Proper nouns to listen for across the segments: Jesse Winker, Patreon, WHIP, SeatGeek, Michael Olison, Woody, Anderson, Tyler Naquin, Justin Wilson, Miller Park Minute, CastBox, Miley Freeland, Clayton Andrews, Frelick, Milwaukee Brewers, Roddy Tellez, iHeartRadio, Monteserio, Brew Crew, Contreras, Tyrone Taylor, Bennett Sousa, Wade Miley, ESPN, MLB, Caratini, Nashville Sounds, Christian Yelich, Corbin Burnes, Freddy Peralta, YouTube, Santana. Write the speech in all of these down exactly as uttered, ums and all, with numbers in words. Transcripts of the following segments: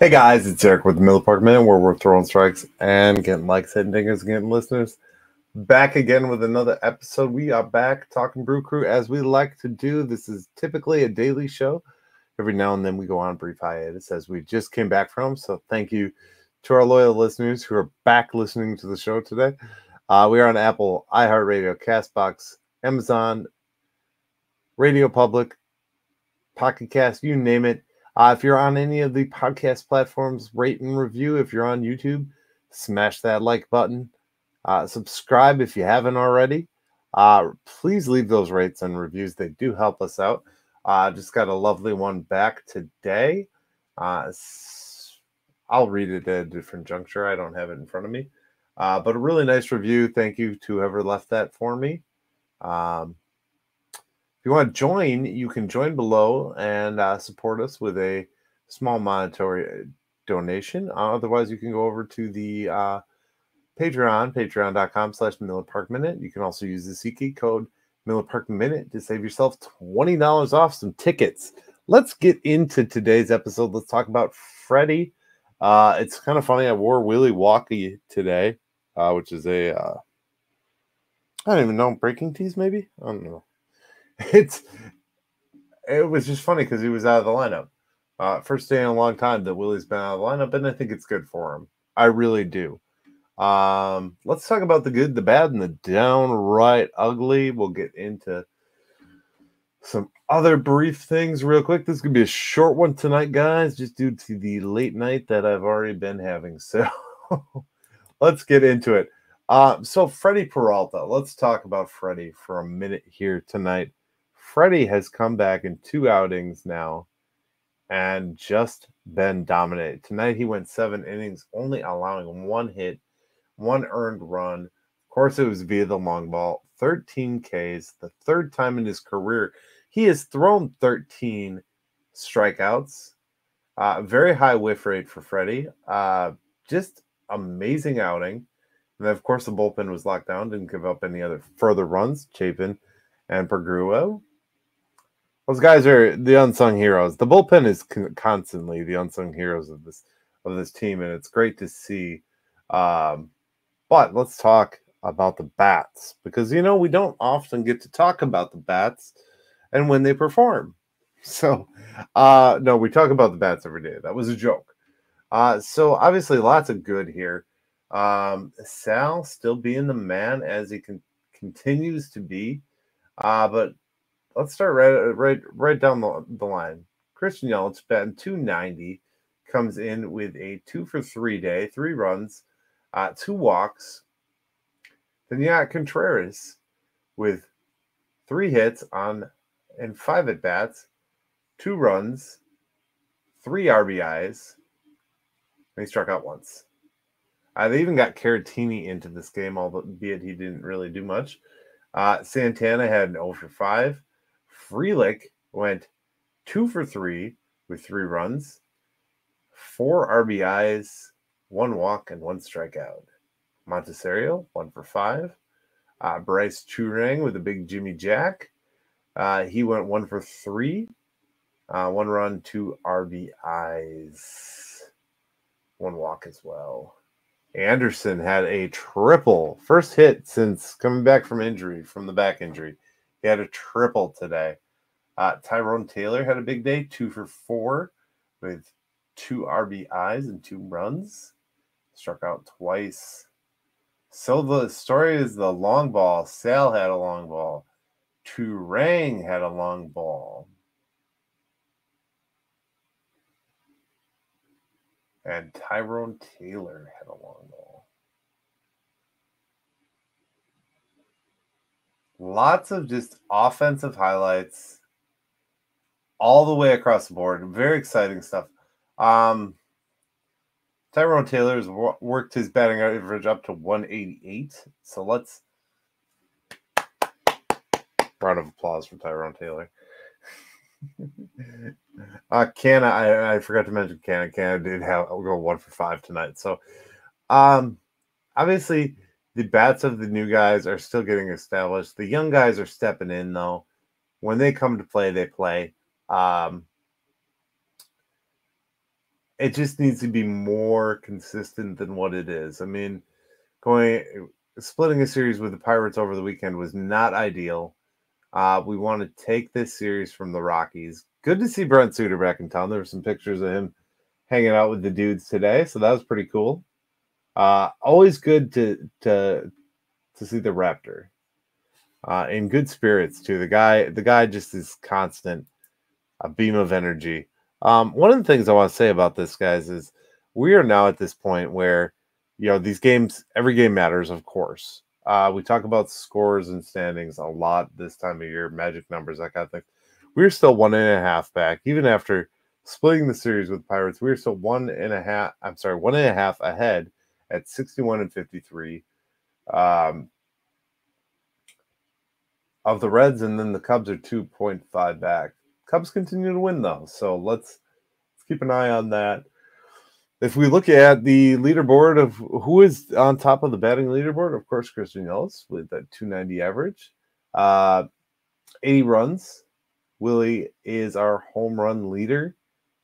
Hey guys, it's Eric with the Miller Park Minute, where we're throwing strikes and getting likes, hitting dingers, and getting listeners. Back again with another episode. We are back talking Brew Crew as we like to do. This is typically a daily show. Every now and then we go on a brief hiatus as we just came back from. So thank you to our loyal listeners who are back listening to the show today. Uh, we are on Apple, iHeartRadio, CastBox, Amazon, Radio Public, Pocket Cast, you name it. Uh, if you're on any of the podcast platforms, rate and review. If you're on YouTube, smash that like button. Uh, subscribe if you haven't already. Uh, please leave those rates and reviews. They do help us out. Uh, just got a lovely one back today. Uh, I'll read it at a different juncture. I don't have it in front of me. Uh, but a really nice review. Thank you to whoever left that for me. Um If you want to join, you can join below and uh, support us with a small monetary donation. Uh, otherwise, you can go over to the uh, Patreon, patreon.com slash Miller Park Minute. You can also use the SeatGeek code Miller Park Minute to save yourself twenty dollars off some tickets. Let's get into today's episode. Let's talk about Freddy. Uh, it's kind of funny. I wore Willie Walkie today, uh, which is a, uh, I don't even know, breaking tees maybe? I don't know. It's it was just funny because he was out of the lineup. Uh, first day in a long time that Willie's been out of the lineup, and I think it's good for him. I really do. Um, let's talk about the good, the bad, and the downright ugly. We'll get into some other brief things real quick. This is going to be a short one tonight, guys, just due to the late night that I've already been having. So let's get into it. Uh, so Freddy Peralta. Let's talk about Freddy for a minute here tonight. Freddy has come back in two outings now and just been dominated. Tonight he went seven innings, only allowing one hit, one earned run. Of course, it was via the long ball, thirteen Ks, the third time in his career. He has thrown thirteen strikeouts. Uh, very high whiff rate for Freddy. Uh, just amazing outing. And then, of course, the bullpen was locked down, didn't give up any other further runs, Chapin and Pergruo. Those guys are the unsung heroes. The bullpen is con constantly the unsung heroes of this of this team, and it's great to see. Um, but let's talk about the bats because, you know, we don't often get to talk about the bats and when they perform. So, uh, no, we talk about the bats every day. That was a joke. Uh, so, obviously, lots of good here. Um, Sal still being the man as he con continues to be. Uh, but let's start right right right down the, the line. Christian Yelich batting two ninety comes in with a two for three day, three runs, uh, two walks. Then you got Contreras with three hits on and five at bats, two runs, three R B Is, and he struck out once. Uh, they even got Caratini into this game, albeit he didn't really do much. Uh, Santana had an oh for five. Frelick went two for three with three runs, four R B Is, one walk, and one strikeout. Monteserio, one for five. Uh, Bryce Turang with a big Jimmy Jack. Uh, he went one for three. Uh, one run, two R B Is. One walk as well. Anderson had a triple, first hit since coming back from injury, from the back injury. He had a triple today. Uh, Tyrone Taylor had a big day, two for four with two R B Is and two runs. Struck out twice. So the story is the long ball. Sal had a long ball. Turang had a long ball. And Tyrone Taylor had a long ball. Lots of just offensive highlights all the way across the board. Very exciting stuff. Um, Tyrone Taylor has worked his batting average up to one eighty-eight. So let's... round of applause for Tyrone Taylor. uh Canna, I, I forgot to mention Canna. Canna did have I'll go one for five tonight. So um obviously the bats of the new guys are still getting established. The young guys are stepping in though. When they come to play, they play. Um it just needs to be more consistent than what it is. I mean, going splitting a series with the Pirates over the weekend was not ideal. Uh, we want to take this series from the Rockies. Good to see Brent Suter back in town. There were some pictures of him hanging out with the dudes today, so that was pretty cool. Uh, always good to to to see the Raptor uh, in good spirits too. The guy, the guy just is constant, a beam of energy. Um, one of the things I want to say about this, guys, is we are now at this point where, you know, these games, every game matters, of course. Uh, we talk about scores and standings a lot this time of year, magic numbers, that kind of thing. We're still one and a half back, even after splitting the series with Pirates. We're still one and a half. I'm sorry, one and a half ahead at sixty-one and fifty-three um, of the Reds, and then the Cubs are two point five back. Cubs continue to win, though, so let's, let's keep an eye on that. If we look at the leaderboard of who is on top of the batting leaderboard, of course, Christian Yelich with a two ninety average, uh, eighty runs. Willie is our home run leader,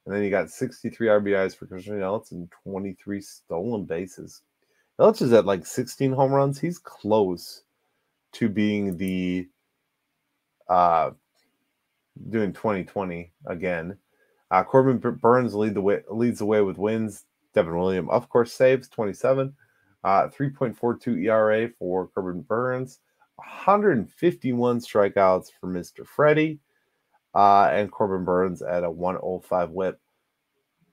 and then you got sixty-three R B Is for Christian Yelich and twenty-three stolen bases. Yelich is at like sixteen home runs. He's close to being the uh, doing twenty twenty again. Uh, Corbin Burnes lead the way, leads the way with wins. Devin William, of course, saves twenty-seven. Uh, three point four two E R A for Corbin Burnes. one hundred fifty-one strikeouts for Mister Freddy. Uh, and Corbin Burnes at a one oh five whip.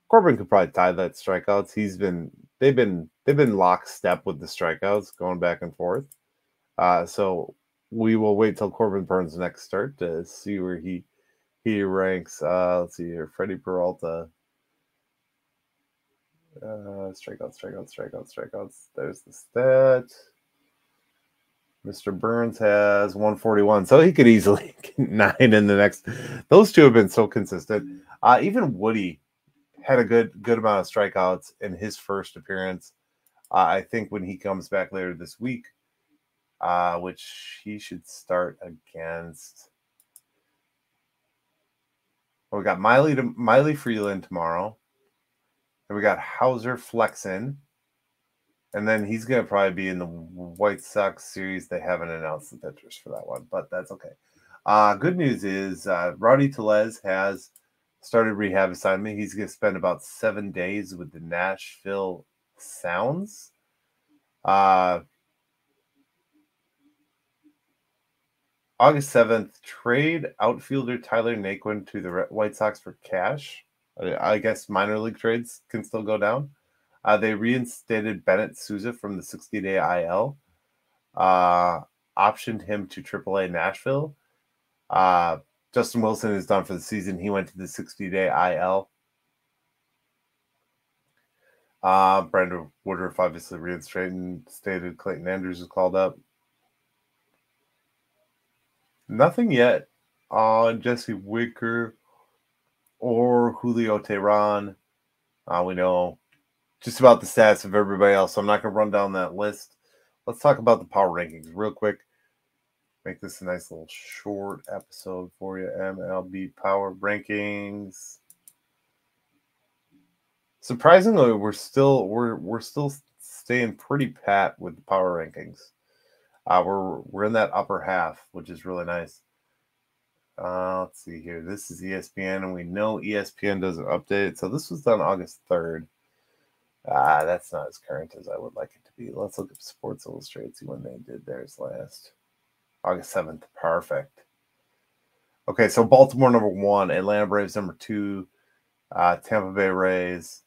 Corbin could probably tie that strikeouts. He's been they've been they've been lockstep with the strikeouts, going back and forth. Uh, so we will wait till Corbin Burnes' next start to see where he he ranks. Uh, let's see here, Freddy Peralta. Uh, strikeouts, strikeouts, strikeouts, strikeouts. There's the stat. Mister Burnes has one forty-one, so he could easily get nine in the next. Those two have been so consistent. Uh, even Woody had a good good amount of strikeouts in his first appearance. Uh, I think when he comes back later this week, uh, which he should start against. Well, we got Miley to, Miley Freeland tomorrow, and we got Hauser Flexen. And then he's going to probably be in the White Sox series. They haven't announced the pitchers for that one, but that's okay. Uh, good news is uh, Roddy Tellez has started rehab assignment. He's going to spend about seven days with the Nashville Sounds. Uh, August seventh, trade outfielder Tyler Naquin to the White Sox for cash. I guess minor league trades can still go down. Uh, they reinstated Bennett Sousa from the sixty-day I L, uh, optioned him to triple A Nashville. Uh, Justin Wilson is done for the season. He went to the sixty-day I L. Uh, Brandon Woodruff obviously reinstated. Clayton Andrews was called up. Nothing yet on Jesse Winker or Julio Teheran. Uh, we know just about the stats of everybody else, so I'm not going to run down that list. Let's talk about the power rankings real quick. Make this a nice little short episode for you. M L B power rankings. Surprisingly, we're still we're we're still staying pretty pat with the power rankings. Uh, we're we're in that upper half, which is really nice. Uh, let's see here. This is E S P N, and we know E S P N doesn't update it. So this was done August third. Ah, uh, that's not as current as I would like it to be. Let's look at Sports Illustrated, see when they did theirs last. August seventh. Perfect. Okay, so Baltimore number one, Atlanta Braves number two, uh, Tampa Bay Rays,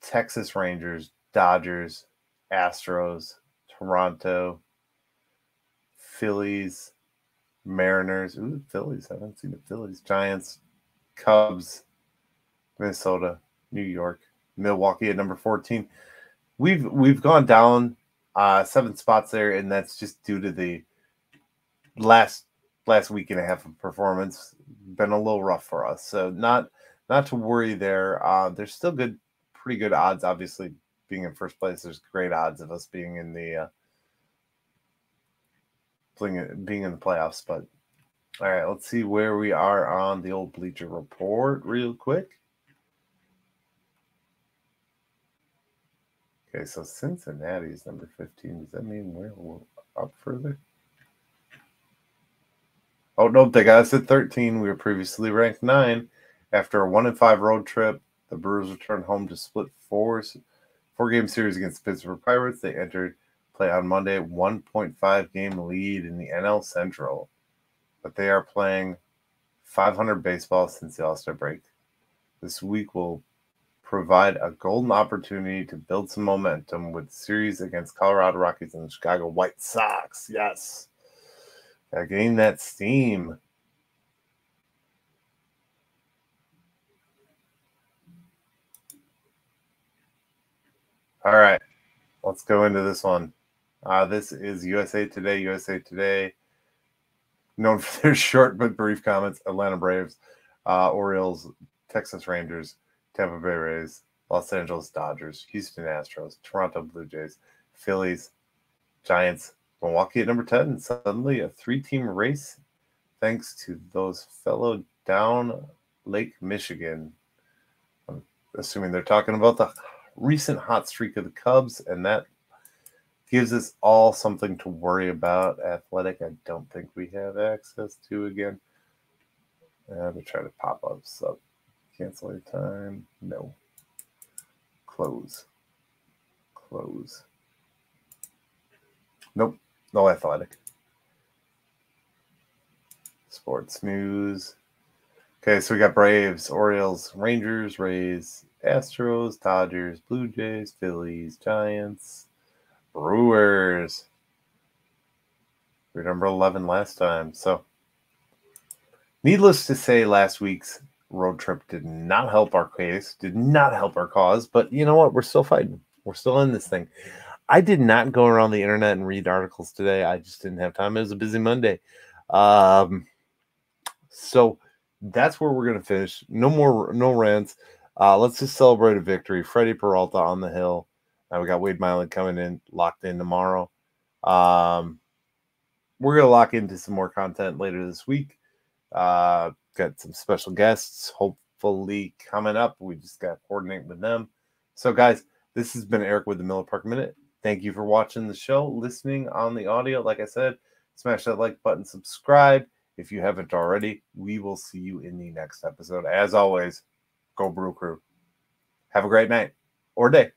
Texas Rangers, Dodgers, Astros, Toronto, Phillies, Mariners. Ooh, Phillies. I haven't seen the Phillies. Giants, Cubs, Minnesota, New York. Milwaukee at number fourteen. We've we've gone down uh, seven spots there, and that's just due to the last last week and a half of performance. Been a little rough for us, so not not to worry there. Uh, there's still good, pretty good odds. Obviously, being in first place, there's great odds of us being in the uh, playing being in the playoffs. But all right, let's see where we are on the old Bleacher Report real quick. Okay, so Cincinnati's number fifteen. Does that mean we're up further? Oh, nope, they got us at thirteen. We were previously ranked nine. After a one and five road trip, the Brewers returned home to split four, four-game series against the Pittsburgh Pirates. They entered play on Monday, one point five game lead in the N L Central. But they are playing five hundred baseball since the All-Star break. This week will provide a golden opportunity to build some momentum with series against Colorado Rockies and the Chicago White Sox. Yes. Gotta gain that steam. All right, let's go into this one. Uh, this is U S A Today. U S A Today, known for their short but brief comments. Atlanta Braves, uh, Orioles, Texas Rangers, Tampa Bay Rays, Los Angeles Dodgers, Houston Astros, Toronto Blue Jays, Phillies, Giants, Milwaukee at number ten. And suddenly a three-team race thanks to those fellow down Lake Michigan. I'm assuming they're talking about the recent hot streak of the Cubs, and that gives us all something to worry about. Athletic, I don't think we have access to again. Uh, they try to pop up sub. Cancel your time. No. Close. Close. Nope. No Athletic. Sports news. Okay, so we got Braves, Orioles, Rangers, Rays, Astros, Dodgers, Blue Jays, Phillies, Giants, Brewers. We were number eleven last time. So, needless to say, last week's road trip did not help our case, did not help our cause, but you know what? We're still fighting. We're still in this thing. I did not go around the internet and read articles today. I just didn't have time. It was a busy Monday. Um, so that's where we're going to finish. No more, no rants. Uh, let's just celebrate a victory. Freddy Peralta on the hill. Now we got Wade Miley coming in, locked in tomorrow. Um, we're going to lock into some more content later this week. Uh, got some special guests hopefully coming up. We just got to coordinate with them. So, guys, this has been Eric with the Miller Park Minute. Thank you for watching the show, listening on the audio. Like I said, smash that like button, subscribe if you haven't already. We will see you in the next episode. As always, go Brew Crew. Have a great night or day.